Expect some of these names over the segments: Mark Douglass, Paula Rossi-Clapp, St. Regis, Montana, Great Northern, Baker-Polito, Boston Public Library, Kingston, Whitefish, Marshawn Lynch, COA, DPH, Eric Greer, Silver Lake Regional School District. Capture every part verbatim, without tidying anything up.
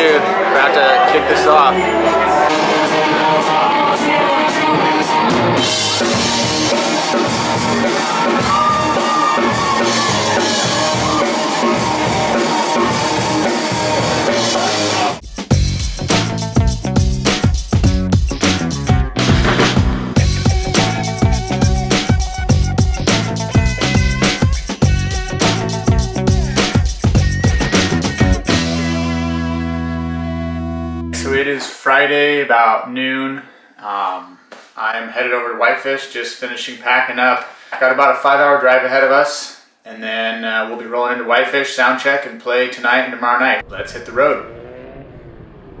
Dude, we're about to kick this off. It is Friday about noon. Um, I'm headed over to Whitefish, just finishing packing up. I got about a five hour drive ahead of us, and then uh, we'll be rolling into Whitefish, sound check, and play tonight and tomorrow night. Let's hit the road.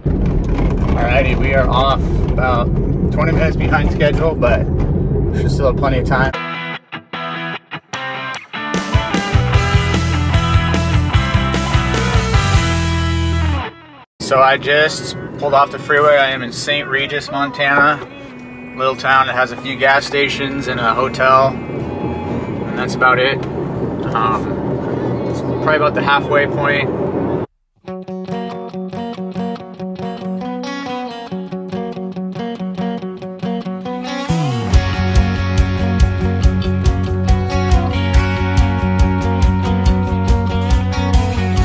Alrighty, we are off about twenty minutes behind schedule, but we should still have plenty of time. So I just pulled off the freeway. I am in Saint Regis, Montana. Little town that has a few gas stations and a hotel. And that's about it. Um, it's probably about the halfway point.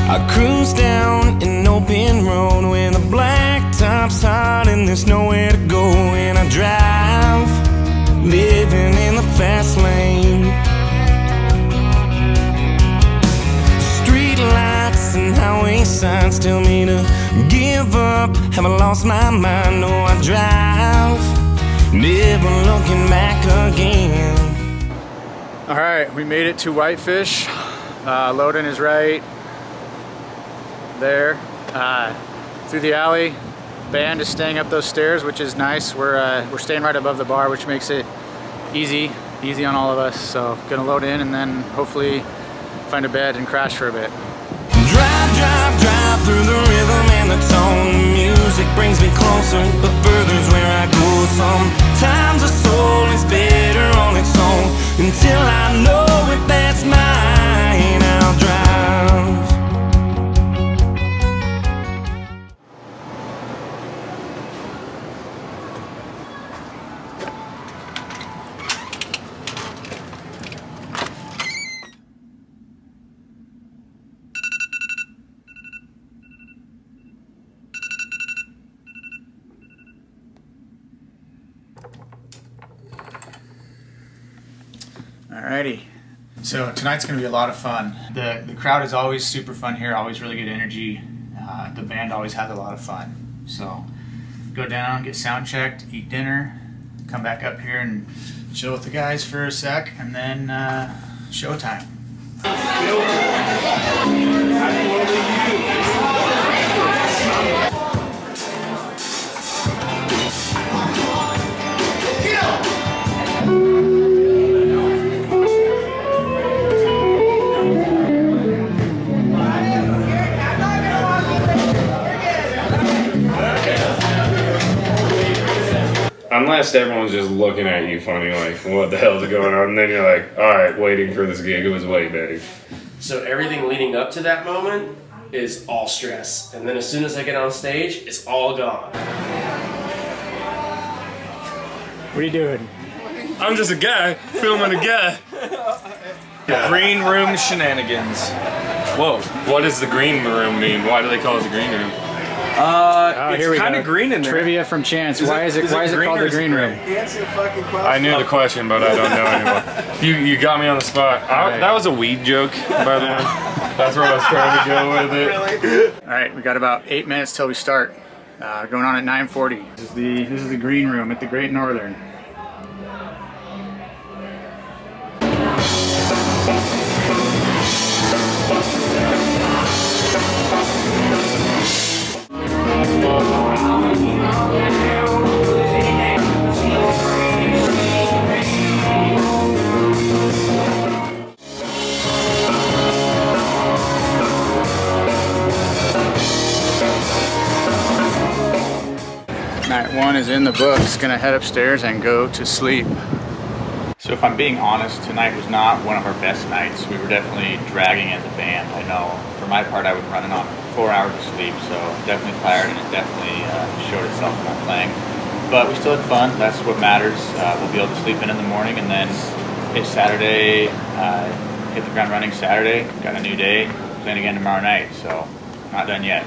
I cruised down in open road when the blacktop's hot and there's nowhere to go, and I drive, living in the fast lane. Street lights and highway signs tell me to give up. Have I lost my mind? No, I drive, never looking back again. Alright, we made it to Whitefish. Uh, Loden is right there. Uh, through the alley. Band is staying up those stairs, which is nice. We're uh, we're staying right above the bar, which makes it easy, easy on all of us. So gonna load in and then hopefully find a bed and crash for a bit. Drive, drive, drive through the rhythm and the tone. The music brings me closer, but further's where I go. Sometimes a soul is better on its own until I know if that's mine. I'll drive. Alrighty, so tonight's going to be a lot of fun. The the crowd is always super fun here, always really good energy. Uh, the band always has a lot of fun. So go down, get sound checked, eat dinner, come back up here and chill with the guys for a sec, and then uh, showtime. Unless everyone's just looking at you funny, like, what the hell's going on? And then you're like, all right, waiting for this gig, it was way better. So everything leading up to that moment is all stress. And then as soon as I get on stage, it's all gone. What are you doing? I'm just a guy filming a guy. Yeah. Green room shenanigans. Whoa, what does the green room mean? Why do they call it the green room? Uh, oh, it's kind of green in there. Trivia from Chance. Is why it, is it, is why it is it called the green room? Answer the fucking question. I knew the question, but I don't know anymore. You you got me on the spot. I, right. That was a weed joke, by the way. That's where I was trying to go with it. All right, we got about eight minutes till we start. Uh, going on at nine forty. This is the this is the green room at the Great Northern. Night one is in the books. Gonna head upstairs and go to sleep. So if I'm being honest, tonight was not one of our best nights. We were definitely dragging as a band, I know. For my part, I was running on four hours of sleep, so definitely tired, and it definitely uh, showed itself in our playing. But we still had fun, that's what matters. Uh, we'll be able to sleep in in the morning, and then it's Saturday, uh, hit the ground running Saturday, got a new day, playing again tomorrow night, so not done yet.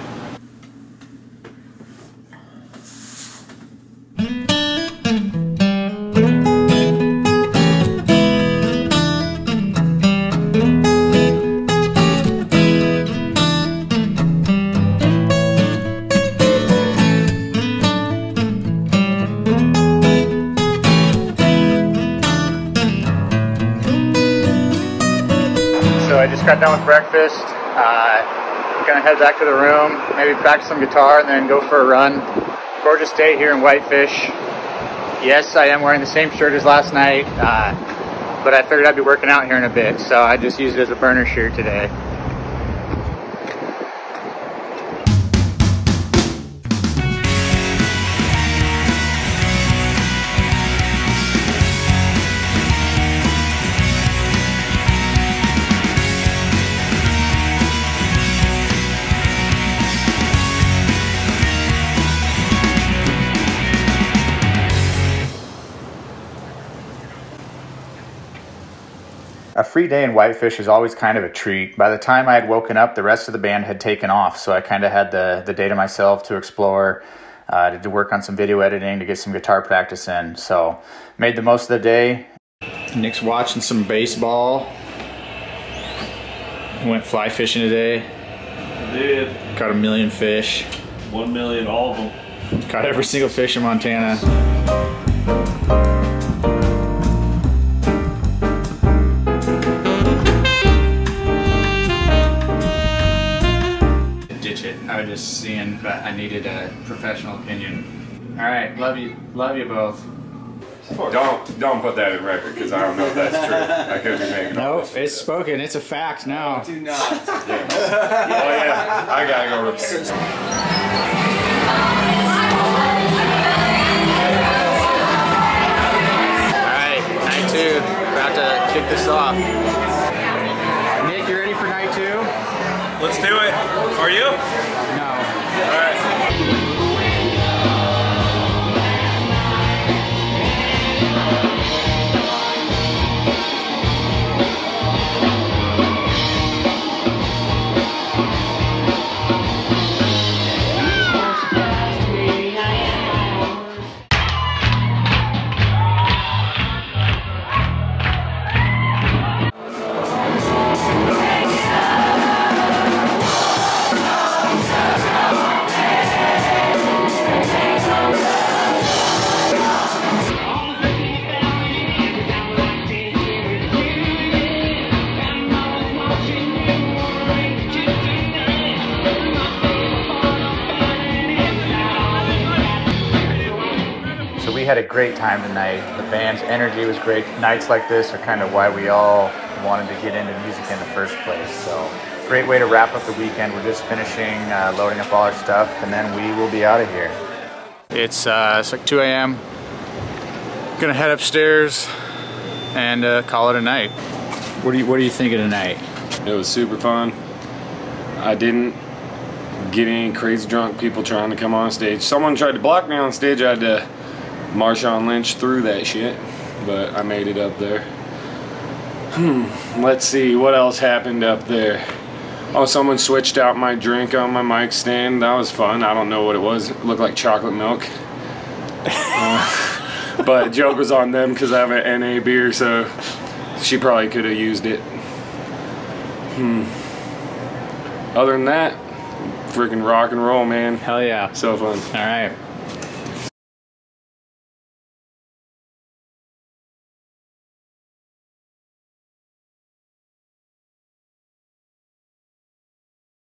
So I just got done with breakfast, uh, gonna head back to the room, maybe practice some guitar and then go for a run. Gorgeous day here in Whitefish. Yes, I am wearing the same shirt as last night, uh, but I figured I'd be working out here in a bit, so I just used it as a burner shirt today. A free day in Whitefish is always kind of a treat. By the time I had woken up, the rest of the band had taken off, so I kind of had the, the day to myself to explore, uh, to, to work on some video editing, to get some guitar practice in. So, made the most of the day. Nick's watching some baseball. Went fly fishing today. I did. Caught a million fish. One million, all of them. Caught every single fish in Montana. I was just seeing, but I needed a professional opinion. All right, love you, love you both. Don't don't put that in record because I don't know if that's true. I could be making no. Nope, it's shit. Spoken. It's a fact now. Do not. Yeah. Oh yeah, I gotta go repair. All right, night two. About to kick this off. Nick, you ready for night two? Let's do it. Are you? No. All right. Had a great time tonight. The band's energy was great. Nights like this are kind of why we all wanted to get into music in the first place. So, great way to wrap up the weekend. We're just finishing uh, loading up all our stuff, and then we will be out of here. It's, uh, it's like two A M Gonna head upstairs and uh, call it a night. What do you What are you thinking tonight? It was super fun. I didn't get any crazy drunk people trying to come on stage. Someone tried to block me on stage. I had to. Marshawn Lynch threw that shit, but I made it up there. Hmm, let's see, what else happened up there? Oh, someone switched out my drink on my mic stand. That was fun. I don't know what it was. It looked like chocolate milk. Uh, but joke was on them because I have an N A beer, so she probably could have used it. Hmm. Other than that, freaking rock and roll, man. Hell yeah. So fun. All right.